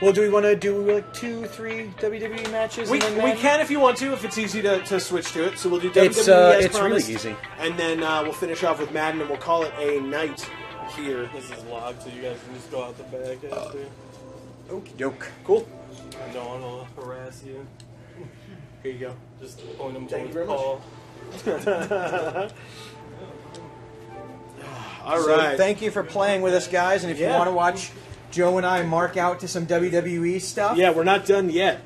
Well, do we want to do like 2, 3 WWE matches? We can if you want to, if it's easy to switch to it. So we'll do WWE as promised. It's really easy. And then we'll finish off with Madden, and we'll call it a night here. This is logged, so you guys can just go out the back after. Okie doke. Cool. I don't want to harass you. Here you go. Just point them towards Paul. Thank you very much. All right. So thank you for playing with us, guys. And if you want to watch Joe and I mark out to some WWE stuff. Yeah, we're not done yet.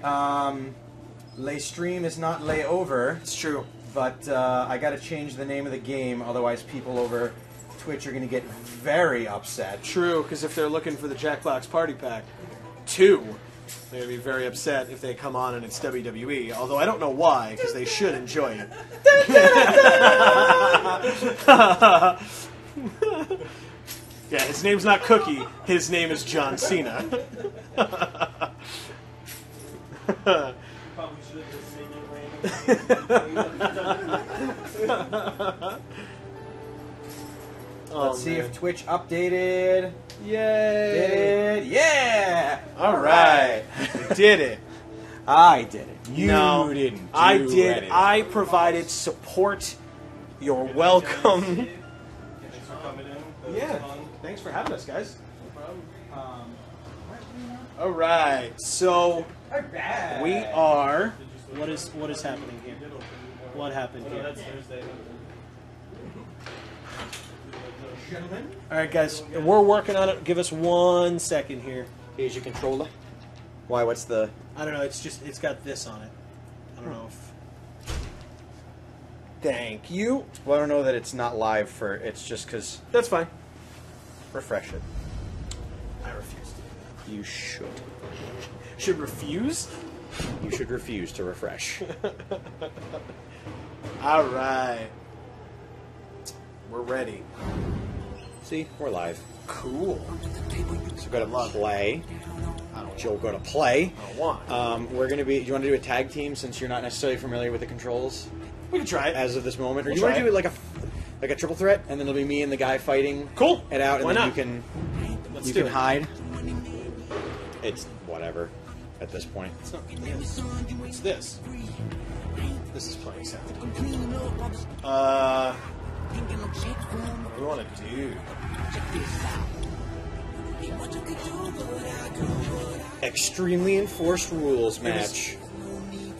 Lay stream is not lay over. It's true. But I got to change the name of the game, otherwise people over Twitch are going to get very upset. True, because if they're looking for the Jackbox Party Pack 2, they're going to be very upset if they come on and it's WWE. Although I don't know why, because they should enjoy it. Yeah, his name's not Cookie. His name is John Cena. Let's see if Twitch updated. Yay! Did it? Yeah! All right. We did it. I did it. You didn't. I did. I provided support. You're welcome. Yeah. Thanks for having us, guys. No problem. All right, so we are. What is happening here? What happened here? That's Thursday. All right, guys, we're working on it. Give us 1 second here. Here's your controller. Why? What's the? I don't know. It's just it's got this on it. I don't know if. Thank you. Well, I don't know that it's not live for. It's just because. That's fine. Refresh it. I refuse to do that. You should. Should refuse? You should refuse to refresh. All right. We're ready. See? We're live. Cool. So go to play. Joe, go to play. I don't want. We're going to be... Do you want to do a tag team since you're not necessarily familiar with the controls? We can try it. As of this moment. Or do you want to do it like a... Like a triple threat, and then it'll be me and the guy fighting. Cool. It out, and Why then not? you can hide. It's whatever at this point. It's not this. What's this? This is playing sound. What do we want to do? Extremely enforced rules match.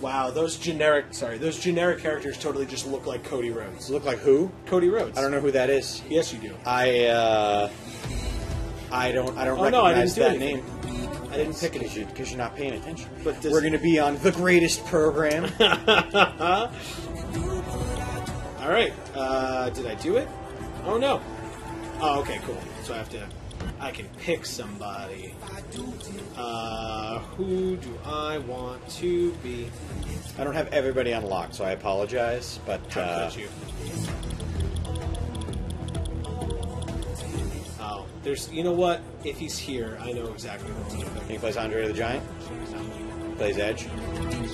Wow, those generic characters totally just look like Cody Rhodes. Look like who? Cody Rhodes. I don't know who that is. Yes, you do. I don't recognize that name. I didn't pick it because you're not paying attention. But we're going to be on the greatest program. All right. Did I do it? Oh no. Oh, okay, cool. So I have to. I can pick somebody. Who do I want to be? I don't have everybody unlocked, so I apologize, but... You. Oh, there's... You know what? If he's here, I know exactly what I'm doing. He plays Andre the Giant. He plays Edge.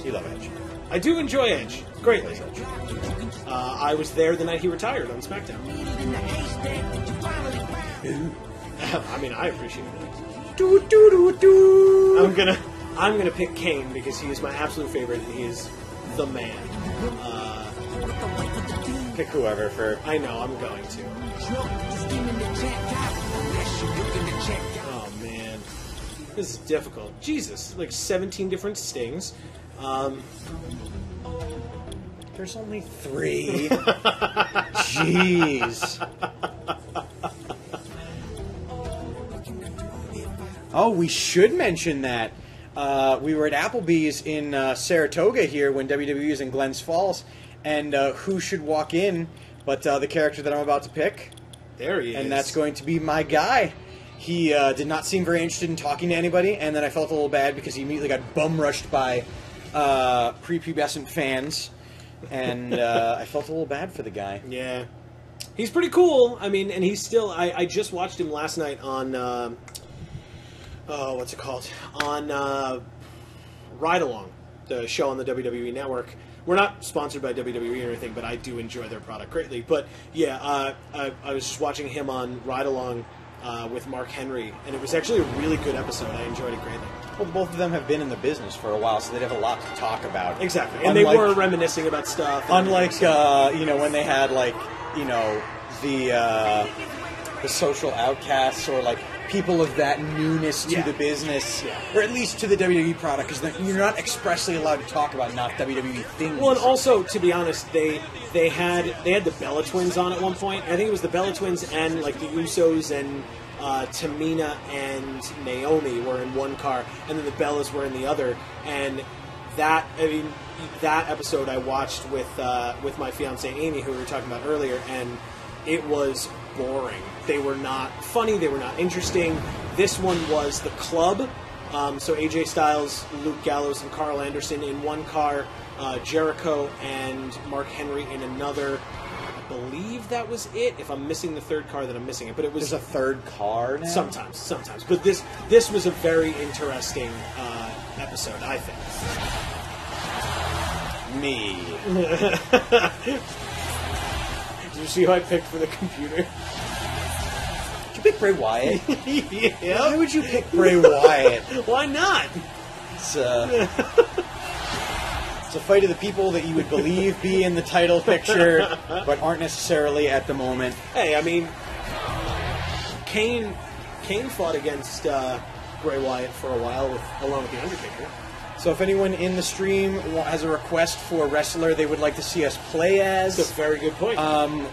You love Edge. I do enjoy Edge. Greatly. Edge. I was there the night he retired on SmackDown. I mean, I appreciate it. Do, do, do, do. I'm gonna pick Kane because he is my absolute favorite and he is the man. Pick whoever for. I know, I'm going to. Oh man, this is difficult. Jesus, like 17 different stings. There's only 3. Jeez. Oh, we should mention that. We were at Applebee's in Saratoga here when WWE was in Glens Falls, and who should walk in but the character that I'm about to pick? There he is. And that's going to be my guy. He did not seem very interested in talking to anybody, and then I felt a little bad because he immediately got bum-rushed by prepubescent fans, and I felt a little bad for the guy. Yeah. He's pretty cool. I mean, and he's still... I just watched him last night on... what's it called? On Ride Along, the show on the WWE Network. We're not sponsored by WWE or anything, but I do enjoy their product greatly. But yeah, I was just watching him on Ride Along with Mark Henry, and it was actually a really good episode. I enjoyed it greatly. Well, both of them have been in the business for a while, so they'd have a lot to talk about. Exactly. And unlike, they were reminiscing about stuff. Unlike, you know, when they had, like, you know, the social outcasts or, like, people of that newness to the business, or at least to the WWE product, because you're not expressly allowed to talk about not WWE things. Well, and also, to be honest, they had the Bella Twins on at one point. I think it was the Bella Twins and, like, the Usos and Tamina and Naomi were in one car, and then the Bellas were in the other. And that, I mean, that episode I watched with my fiancée Amy, who we were talking about earlier, and it was boring. They were not funny. They were not interesting. This one was the club. So AJ Styles, Luke Gallows, and Carl Anderson in one car, Jericho and Mark Henry in another. I believe that was it. If I'm missing the third car, then I'm missing it. But it was... There's a third car now? Sometimes. But this was a very interesting episode, I think. Me. Did you see who I picked for the computer? Did you pick Bray Wyatt? Yeah. Why would you pick Bray Wyatt? Why not? It's, It's a fight of the people that you would believe be in the title picture, but aren't necessarily at the moment. Hey, I mean, Kane fought against Bray Wyatt for a while, along with The Undertaker. So if anyone in the stream has a request for a wrestler they would like to see us play as... That's a very good point.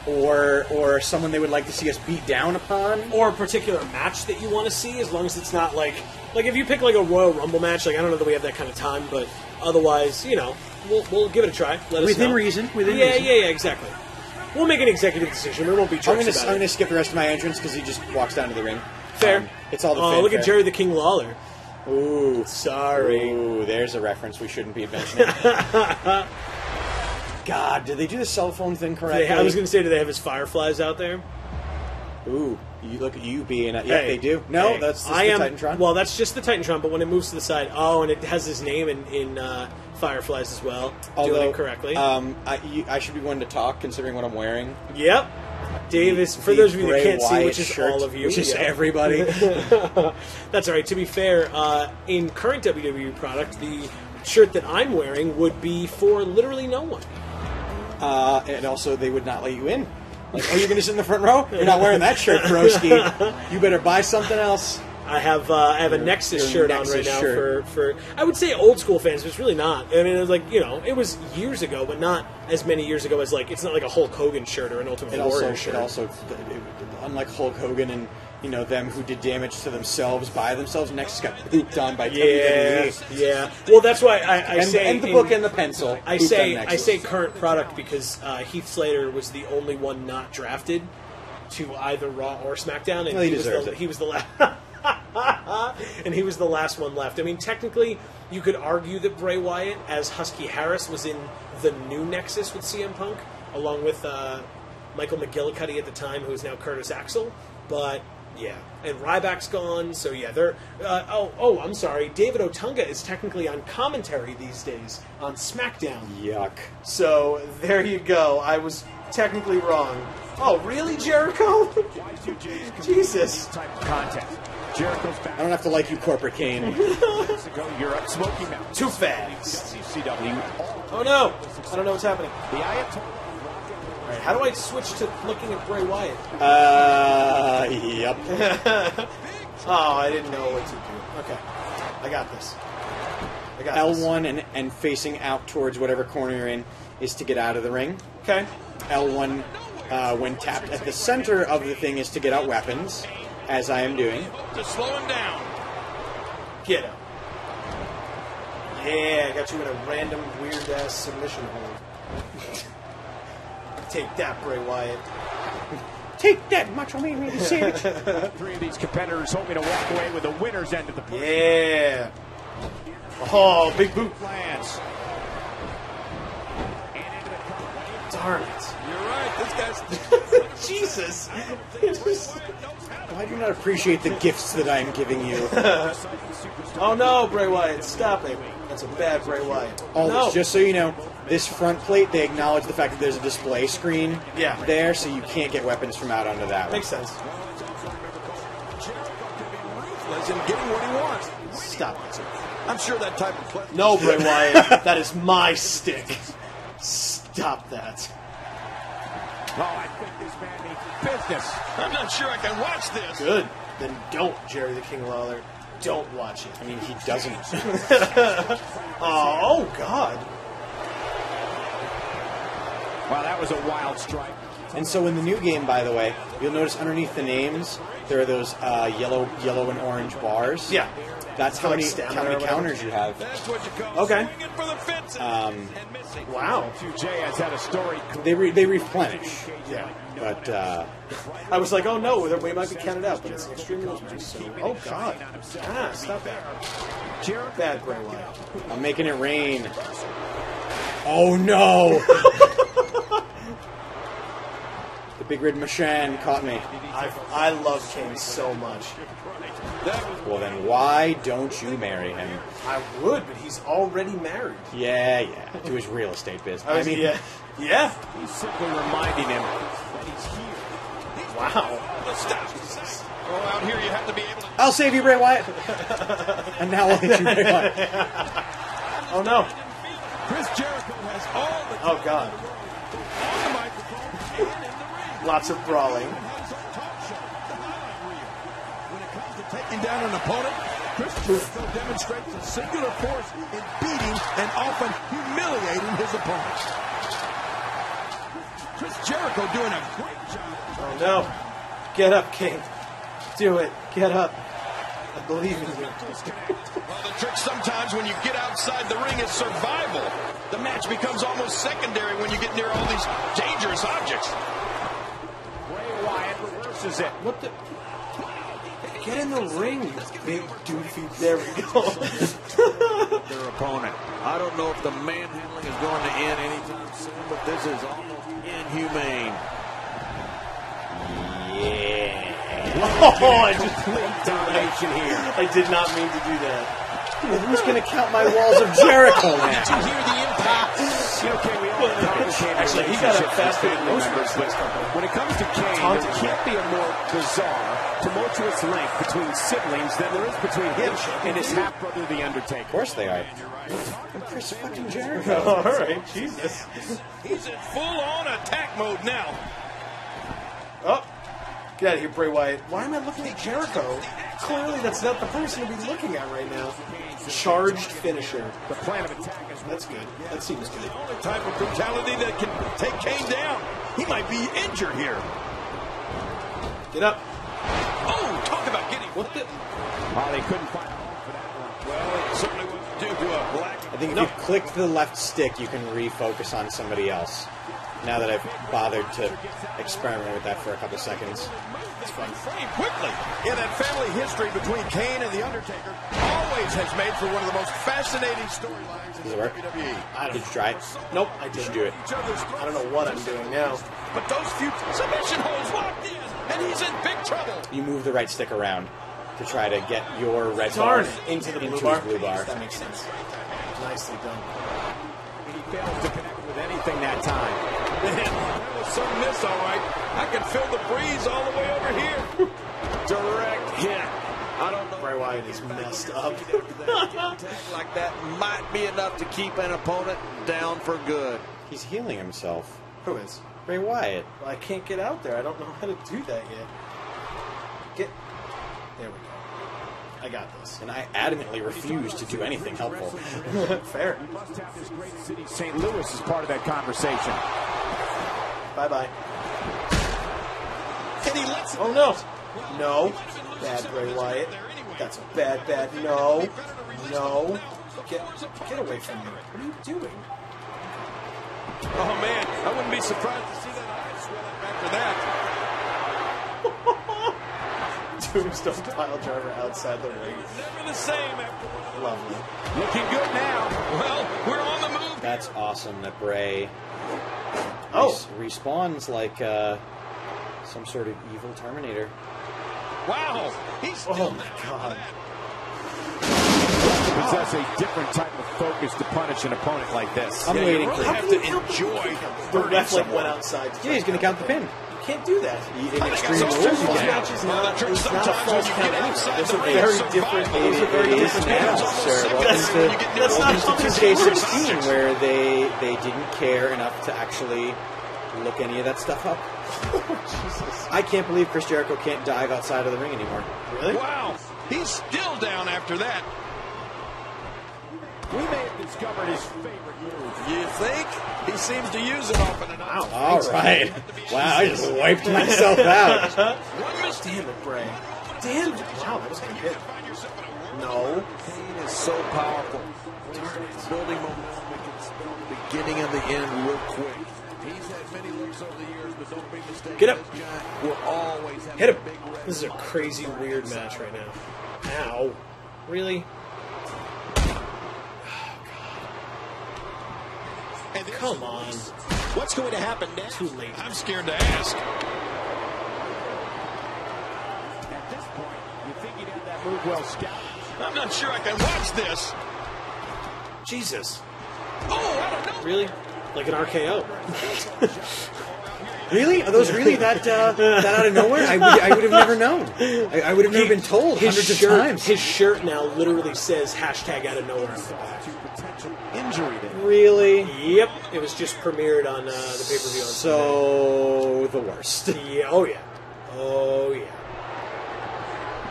Or someone they would like to see us beat down upon. Or a particular match that you want to see, as long as it's not like... Like, if you pick, like, a Royal Rumble match, like, I don't know that we have that kind of time, but otherwise, you know, we'll give it a try. Let us know. Within reason. Yeah, exactly. We'll make an executive decision. There won't be jokes about it. I'm going to skip the rest of my entrance because he just walks down to the ring. Fair. It's all the fanfare. Oh, look at Jerry the King Lawler. Ooh. Sorry. Ooh, there's a reference we shouldn't be mentioning. God, did they do the cell phone thing correctly? I was going to say, do they have his fireflies out there? Ooh. You look at you being... Yeah, hey, they do. No, hey, that's just the Titantron. Well, that's just the Titantron, but when it moves to the side... Oh, and it has his name in Fireflies as well. Although, doing it correctly. I should be one to talk, considering what I'm wearing. Yep. Davis, for those of you that can't see, which is all of you. Which is everybody. That's all right. To be fair, in current WWE product, the shirt that I'm wearing would be for literally no one. And also, they would not let you in. Like, oh, you're going to sit in the front row? You're not wearing that shirt, broski. You better buy something else. I have a Nexus shirt on right now for I would say old school fans, but it's really not. I mean, it was like, you know, it was years ago, but not as many years ago as, like, it's not like a Hulk Hogan shirt or an Ultimate Warrior shirt. It also, unlike Hulk Hogan and, you know, them who did damage to themselves by themselves, Nexus got pooped on by WWE. Yeah. Well, that's why I say current product because Heath Slater was the only one not drafted to either Raw or SmackDown, and well, he was the last one left. I mean, technically, you could argue that Bray Wyatt, as Husky Harris, was in the new Nexus with CM Punk, along with Michael McGillicuddy at the time, who is now Curtis Axel. But, yeah. And Ryback's gone, so yeah. They're, I'm sorry. David Otunga is technically on commentary these days on SmackDown. Yuck. So, there you go. I was technically wrong. Oh, really, Jericho? Jesus. Jericho's back. I don't have to like you, Corporate Kane. Too fast. Oh no! I don't know what's happening. Alright, how do I switch to looking at Bray Wyatt? Yep. Oh, I didn't know what to do. Okay. I got this. L1 and facing out towards whatever corner you're in is to get out of the ring. Okay. L1, when tapped at the center of the thing, is to get out weapons. As I am doing. To slow him down. Get him. Yeah, I got you in a random weird-ass submission hold. Take that, Bray Wyatt. Take that, Macho Man Randy Savage. Three of these competitors hoping to walk away with the winner's end of the push. Yeah. Oh, big boot. Lands. Darn it. You're right, this guy's... Jesus. Why do you not appreciate the gifts that I am giving you? Oh no, Bray Wyatt, stop it. That's a bad Bray Wyatt. Oh, no. Just so you know, this front plate, they acknowledge the fact that there's a display screen there, so you can't get weapons from out onto that one. Makes sense. Legend getting what he wants. Stop it. I'm sure that type of play... No, Bray Wyatt. That is my stick. Stop that. Oh, I think this man needs business. I'm not sure I can watch this. Good. Then don't, Jerry the King Lawler. Don't watch it. I mean, he doesn't. Oh, God. Wow, that was a wild strike. And so in the new game, by the way, you'll notice underneath the names, there are those yellow and orange bars. Yeah. That's how, many counters you have. That's what you call okay. For the fences. Wow. They replenish. Yeah. But I was like, oh no, we might be counted out, but it's extremely dangerous. So. Oh God. Ah, stop that. Bad Bray Wyatt. I'm making it rain. Oh no. The big red machine caught me. I love Kane so much. Well, then why don't you marry him? I would, but he's already married. Yeah, yeah. To his real estate business. I mean, yeah. Yeah. He's simply reminding him that he's here. Wow. Stop. Well, out here you have to be able to... I'll save you, Bray Wyatt. And now I'll hit you, Bray Wyatt. Oh, no. Chris Jericho has all the... Oh, God. On the microphone and in the ring. Lots of brawling. Taking down an opponent, Chris Jericho demonstrates a singular force in beating and often humiliating his opponent. Chris Jericho doing a great job. Oh no. Get up, King. Do it. Get up. I believe in you. Well, the trick sometimes when you get outside the ring is survival. The match becomes almost secondary when you get near all these dangerous objects. Bray Wyatt reverses it. What the... Get in the ring, you big doofy. There we go. Their opponent. I don't know if the manhandling is going to end anytime soon, but this is almost inhumane. Yeah. Oh, complete domination here. I did not mean to do that. Dude, who's going to count my walls of Jericho now? Did you hear the impact? Okay, we all actually, he got a faster than most of his list. When it comes to Kane, there can't be a more bizarre, tumultuous link between siblings than there is between him and his half-brother, The Undertaker. Of course they are. I'm Chris fucking Jericho. All right, Jesus. He's in full-on attack mode now. Oh, get out of here, Bray Wyatt. Why am I looking at Jericho? Clearly that's not the person to be looking at right now. Charged finisher. The plan of attack is... That's good. That seems good. The only type of brutality that can take Kane down. He might be injured here. Get up. Oh, talk about getting... What the... Well, they couldn't find... Well, it certainly wouldn't do to a black... I think if you click the left stick, you can refocus on somebody else. Now that I've bothered to experiment with that for a couple seconds. It's fun. Quickly. Yeah, that family history between Kane and The Undertaker always has made for one of the most fascinating storylines in WWE. I don't... Did you try it? Nope, I didn't do it. I don't know what I'm doing now. But those few submission holds locked in, and he's in big trouble. You move the right stick around to try to get your red bar into the blue bar. That makes sense. Nicely done. And he fails to connect with anything that time. That was some miss, all right. I can feel the breeze all the way over here. Direct hit. I don't know. Bray Wyatt is messed up. Like that might be enough to keep an opponent down for good. He's healing himself. Who is? Bray Wyatt. Well, I can't get out there. I don't know how to do that yet. Get. There we go. I got this. And I adamantly refuse to do anything helpful. Fair. You must have this great city. St. Louis is part of that conversation. Bye-bye. Oh, no. No. Bad Bray Wyatt. That's a bad, bad no. No. Get away from me. What are you doing? Oh, man. I wouldn't be surprised to see that eye swelling after that. Tombstone pile driver outside the ring. Never the same after one. Lovely. Looking good now. Well, we're on the move. That's awesome that Bray... Oh, respawns like some sort of evil Terminator. Wow, he's still my God. Possess a different type of focus to punish an opponent like this. I'm waiting for him to enjoy. The ref went outside. Yeah, he's going to count the pin. You can't do that. In Extreme Rules, it's not a false count anyway. It's a very different match, sir. Welcome to 2K16, where they didn't care enough to actually look any of that stuff up. Jesus. I can't believe Chris Jericho can't dive outside of the ring anymore. Really? Wow. He's still down after that. We may have discovered his favorite move. You think? He seems to use it often enough. Wow. All right. Wow, I just wiped myself out. Damn it, Bray. Damn it. Wow, that was kind of good. No. Pain is so powerful. Building momentum against the beginning and the end real quick. He's had many looks over the years, but don't make mistakes. Get up. We'll always have hit him. This is a crazy, weird match right now. Ow. Really? And come on. What's going to happen next? Too late. I'm scared to ask. At this point, you think you'd have that move well scouted. I'm not sure I can watch this. Jesus. Oh, I don't know. Really? Like an RKO. Really? Are those really that out of nowhere? I would have never known. I would have never been told hundreds of times. His shirt now literally says hashtag out of nowhere on the back. Injury day. Really? Yep. It was just premiered on the pay-per-view on Sunday. The worst. Yeah. Oh, yeah. Oh, yeah.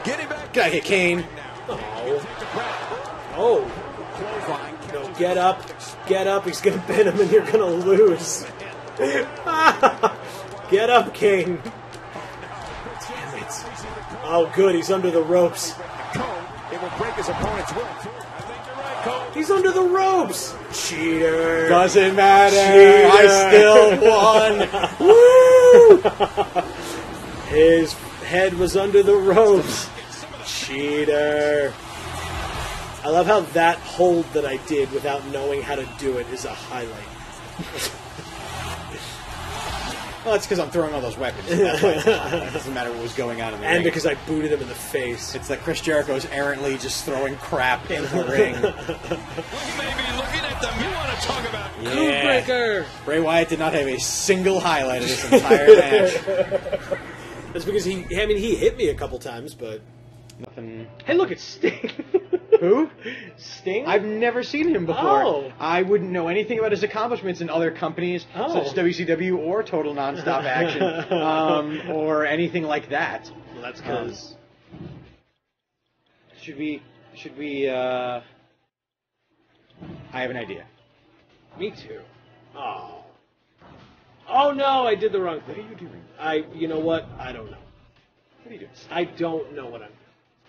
Get him back. Gotta get Kane. Oh. Oh. No, get up. Get up. He's going to pin him and you're going to lose. Get up, Kane. Damn it. Oh, good. He's under the ropes. It will break his opponent's will, too. I think you're right, Cole. He's under the ropes. Cheater. Doesn't matter. Cheater. I still won. Woo! His head was under the ropes. Cheater. I love how that hold that I did without knowing how to do it is a highlight. Well, it's because I'm throwing all those weapons. It doesn't matter what was going on in the ring. And because I booted him in the face. It's like Chris Jericho's errantly just throwing crap in the ring. Well, you may be looking at them. You want to talk about Codebreaker. Bray Wyatt did not have a single highlight of this entire match. That's because he hit me a couple times, but... Nothing. Hey, look, it's Sting. Who? Sting? I've never seen him before. Oh. I wouldn't know anything about his accomplishments in other companies, such as WCW or Total Nonstop Action, or anything like that. Well, that's because... Should we... I have an idea. Me too. Oh. Oh, no, I did the wrong thing. What are you doing? You know what? I don't know. What are you doing? I don't know what I'm doing.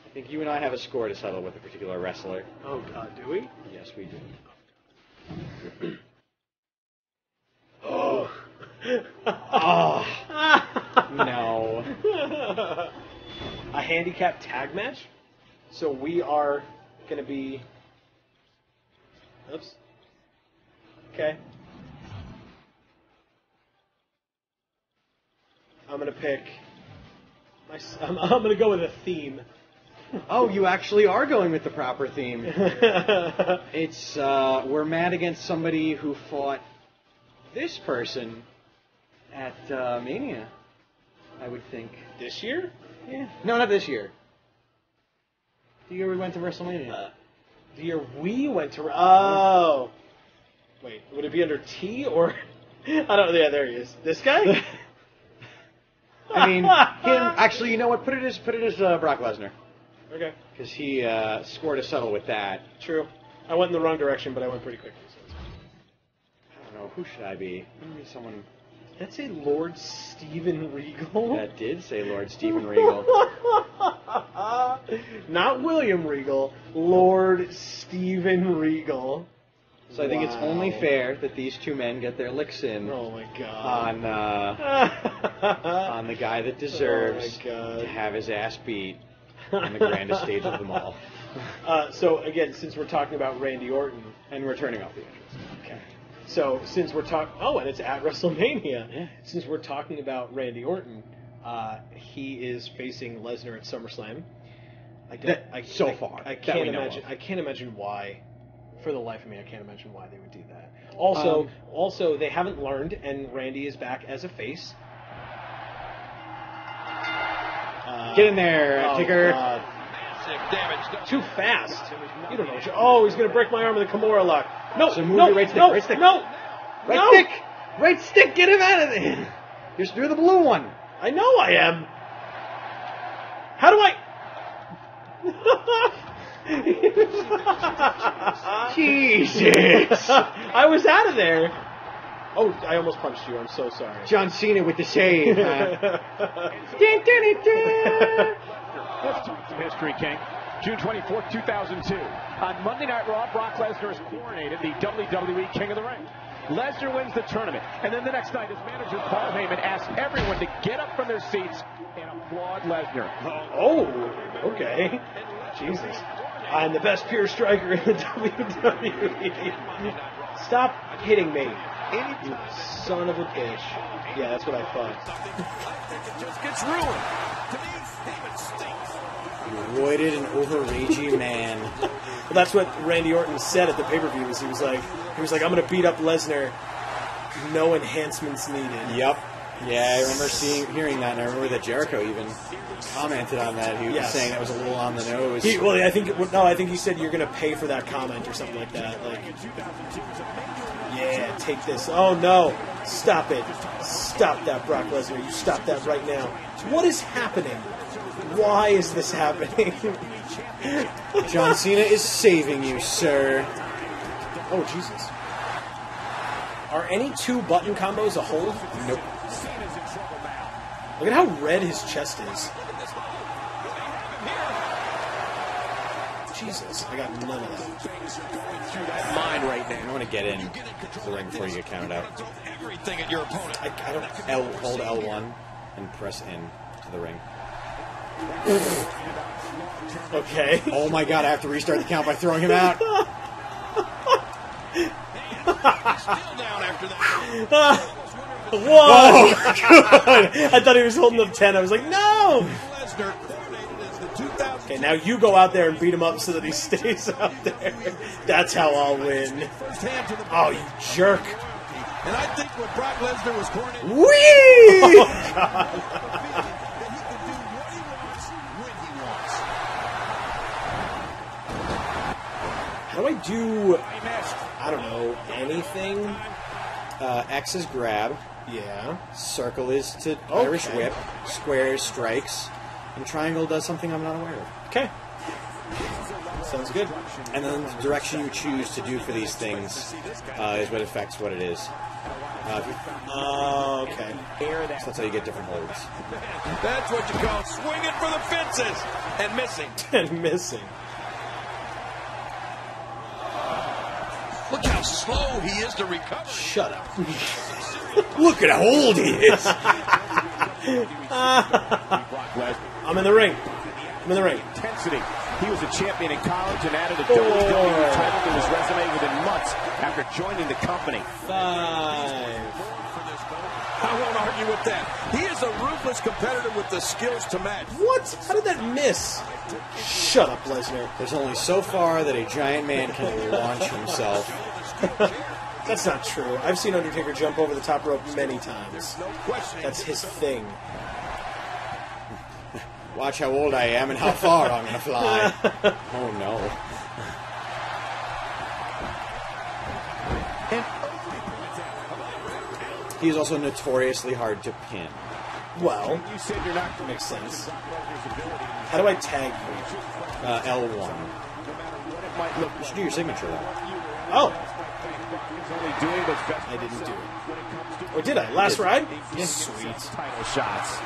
I think you and I have a score to settle with a particular wrestler. Oh, God, do we? Yes, we do. Oh. Oh. No. A handicap tag match? So we are going to be... Oops. Okay. I'm going to pick... I'm going to go with a theme. Oh, you actually are going with the proper theme. It's, we're mad against somebody who fought this person at Mania, I would think. This year? Yeah. No, not this year. The year we went to WrestleMania. The year we went to... Oh. Wait, would it be under T or... I don't... Yeah, there he is. This guy? I mean, him... Actually, you know what? Put it as Brock Lesnar. Okay. Because he scored a settle with that. True. I went in the wrong direction, but I went pretty quickly. So I don't know. Who should I be? Maybe someone... Did that say Lord Steven Regal? That did say Lord Steven Regal. Not William Regal. Lord Steven Regal. So I think it's only fair that these two men get their licks in. Oh my God. On, on the guy that deserves to have his ass beat. On the grandest stage of them all. So, again, since we're talking about Randy Orton... And we're turning off the entrance. Okay. So, since we're talking... Oh, and it's at WrestleMania. Yeah. Since we're talking about Randy Orton, he is facing Lesnar at SummerSlam. I can't imagine why... For the life of me, I can't imagine why they would do that. Also, they haven't learned, and Randy is back as a face. Get in there, Tigger. God. Too fast. You don't know. Oh, he's going to break my arm with a Kimura lock. No, right stick. Get him out of there. You're the blue one. I know I am. How do I... Jesus. I was out of there. Oh, I almost punched you. I'm so sorry. John Cena with the shave. History King. June 24th, 2002. On Monday Night Raw, Brock Lesnar is coronated the WWE King of the Ring. Lesnar wins the tournament. And then the next night, his manager, Paul Heyman, asks everyone to get up from their seats and applaud Lesnar. Oh, okay. Jesus. I'm the best pure striker in the WWE. Stop hitting me. You son of a bitch. Yeah, that's what I thought. Just gets ruined. Roided and overragey man. Well, that's what Randy Orton said at the pay-per-view. He was like, I'm gonna beat up Lesnar. No enhancements needed. Yep. Yeah, I remember hearing that, and I remember that Jericho even commented on that. He was saying that was a little on the nose. I think he said you're gonna pay for that comment or something like that. Like. Yeah, take this. Oh, no. Stop it. Stop that, Brock Lesnar. You stop that right now. What is happening? Why is this happening? John Cena is saving you, sir. Oh, Jesus. Are any two button combos a hold? Nope. Look at how red his chest is. Jesus, I got none of that. Mind right now. I want to get in the ring before you get counted out. I don't. Hold L1 and press in to the ring. Okay. Oh my God! I have to restart the count by throwing him out. Whoa! I thought he was holding up 10. I was like, no. Okay, now you go out there and beat him up so that he stays out there. That's how I'll win. Oh, you jerk. And I think when Brock Lesnar was cornered. Whee! Oh, God. How do I do, I don't know, anything? X is grab. Yeah. Circle is to Irish whip. Square is strikes. And triangle does something I'm not aware of. Okay. Sounds good. And then the direction you choose to do for these things is what affects what it is. Okay. So that's how you get different holds. That's what you call swinging for the fences and missing. And missing. Look how slow he is to recover. Shut up. Look at how old he is. I'm in the ring. I'm in the ring. Intensity. He was a champion in college and added a WWE title to his resume within months after joining the company. I won't argue with that. He is a ruthless competitor with the skills to match. What? How did that miss? Shut up, Lesnar. There's only so far that a giant man can launch himself. That's not true. I've seen Undertaker jump over the top rope many times. That's his thing. Watch how old I am and how far I'm going to fly. Oh, no. He is also notoriously hard to pin. Well, makes sense. How do I tag you? L1. Look, you should do your signature, though. Oh! I didn't do it. Or did I? Last ride? Yeah. Sweet. Title shots.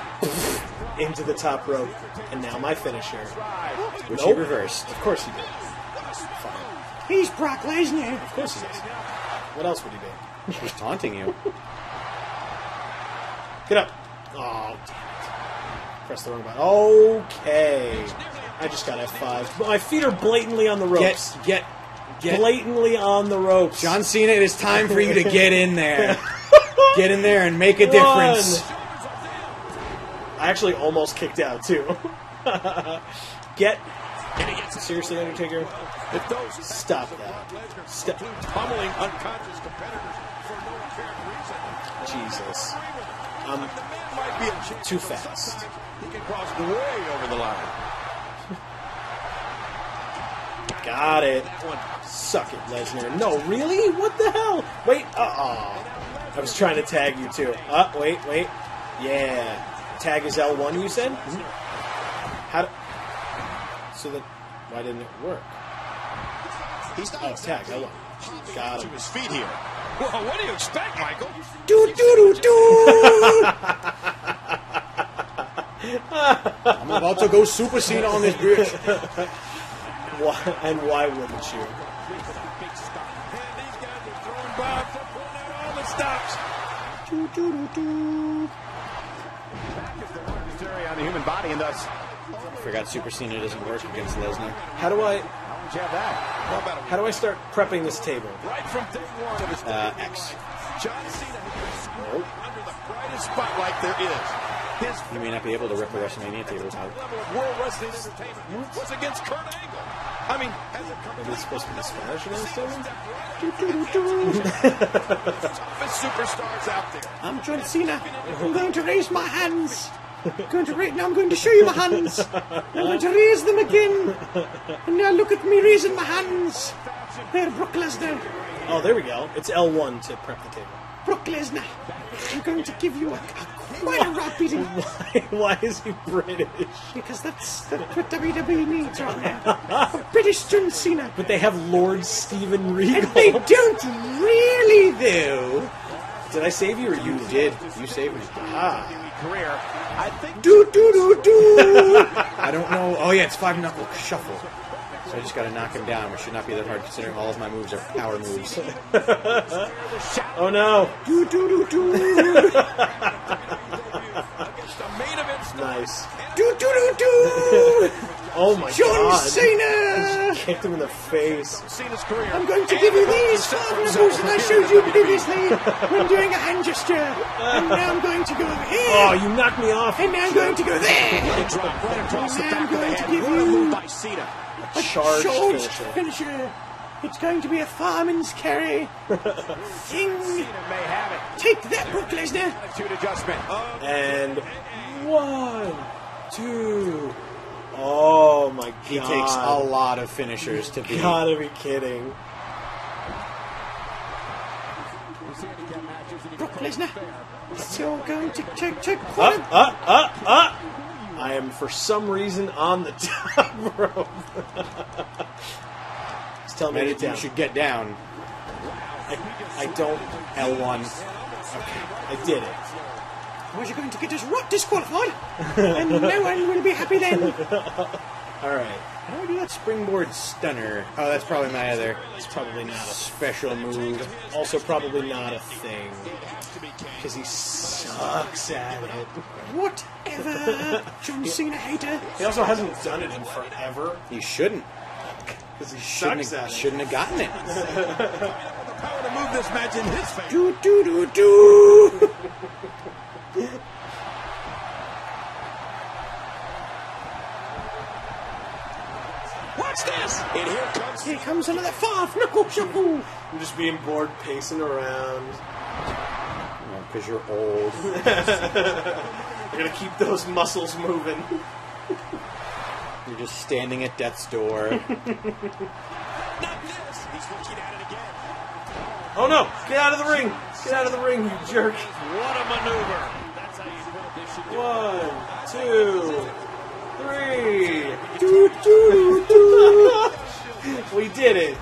Into the top rope. And now my finisher. Which he reversed. Of course he did. Fine. He's Brock Lesnar. Of course he is. What else would he do? He was taunting you. Get up. Oh, damn it. Press the wrong button. Okay. I just got F5. My feet are blatantly on the ropes. Get blatantly on the ropes. John Cena, it is time for you to get in there. Get in there and make a difference. I actually almost kicked out, too. Get. Seriously, Undertaker? Stop that. Stop. Pummeling unconscious competitors for no apparent reason. Jesus. Too fast. He can cross way over the line. Got it. Suck it, Lesnar. No, really? What the hell? Wait, uh-oh. I was trying to tag you, too. Wait. Yeah. Tag is L1, you said? Mm-hmm. So that... Why didn't it work? Oh, tag. L1. Got him. Well, what do you expect, Michael? I'm about to go Super Cena on this bridge. And why wouldn't you? On the human body, and thus forgot Super Cena doesn't work against Lesnar. How do I start prepping this table? X. Nope. You may not be able to rip a WrestleMania table out. Maybe it's supposed to be the Spanish announcement? I'm John Cena. I'm going to raise my hands. Now I'm going to show you my hands. I'm going to raise them again. And now look at me raising my hands. There, Brock Lesnar. Oh, there we go. It's L1 to prep the table. Brock Lesnar, I'm going to give you quite a rap beating. Why is he British? Because that's what WWE needs right now. A British John Cena. But they have Lord Steven Regal. And they don't really, though. Did I save you, or you did? You saved me. Ah. Career, I think. I don't know. Oh yeah, it's 5-knuckle shuffle. So I just got to knock him down, which should not be that hard considering all of my moves are power moves. Oh no! Nice. Oh my John Cena! Just kicked him in the face. I'm going to give you these 5 knuckles that I showed you previously when doing a hand gesture. And now I'm going to go over here. Oh, you knocked me off. And now I'm going to go there. And now I'm going to give you a charge finisher. It's going to be a fireman's carry thing. Take that, Brock Lesnar. And 1, 2... Oh my God! He takes a lot of finishers to be. Gotta be kidding. Brock Lesnar, still going to check. I am for some reason on the top rope. He's telling me you should get down. I don't. L1. Okay, I did it. Or you're going to get us disqualified, and no one will be happy then. All right. How do I do that springboard stunner? Oh, that's probably my other. It's probably not a special move. Also, probably not a thing. Because he sucks at it. Whatever, John Cena hater. He also hasn't done it in forever. He shouldn't. Because he sucks at it. Shouldn't have gotten it. The power to move this match in his face. What's this? And here comes another 5-knuckle shuffle. I'm just being bored, pacing around. Because you're old. You're gonna keep those muscles moving. You're just standing at death's door. Not this. He's looking at it again. Oh no! Get out of the ring! Get out of the ring, you jerk! What a maneuver! 1, 2, 3. We did it.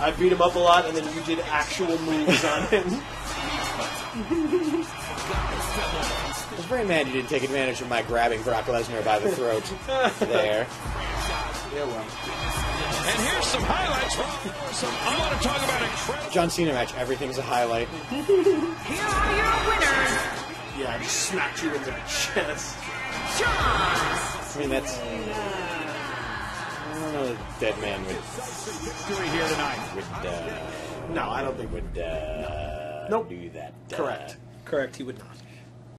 I beat him up a lot, and then you did actual moves on him. I was very mad you didn't take advantage of my grabbing Brock Lesnar by the throat there. Yeah, well. And here's some highlights. I want to talk about incredible John Cena match. Everything's a highlight. Here are your winners. Yeah, I just smacked you in the chest. John. I mean, that's. I don't know. Dead man would. Victory here tonight. No, I don't think would. No. Do that. Correct. He would not.